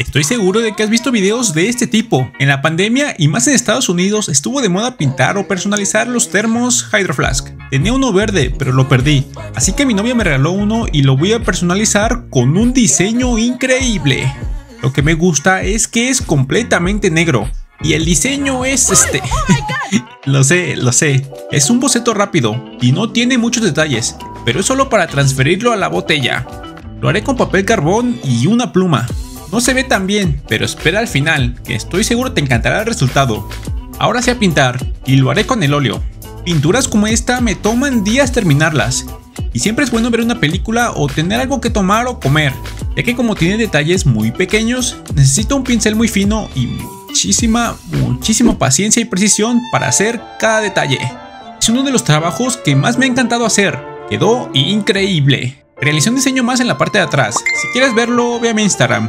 Estoy seguro de que has visto videos de este tipo. En la pandemia y más en Estados Unidos estuvo de moda pintar o personalizar los termos HydroFlask. Tenía uno verde, pero lo perdí, así que mi novia me regaló uno y lo voy a personalizar con un diseño increíble. Lo que me gusta es que es completamente negro y el diseño es este. Lo sé, es un boceto rápido y no tiene muchos detalles, pero es solo para transferirlo a la botella. Lo haré con papel carbón y una pluma. No se ve tan bien, pero espera al final, que estoy seguro te encantará el resultado. Ahora sí a pintar, y lo haré con el óleo. Pinturas como esta me toman días terminarlas, y siempre es bueno ver una película o tener algo que tomar o comer, ya que como tiene detalles muy pequeños, necesito un pincel muy fino y muchísima paciencia y precisión para hacer cada detalle. Es uno de los trabajos que más me ha encantado hacer, quedó increíble. Realicé un diseño más en la parte de atrás, si quieres verlo ve a mi Instagram.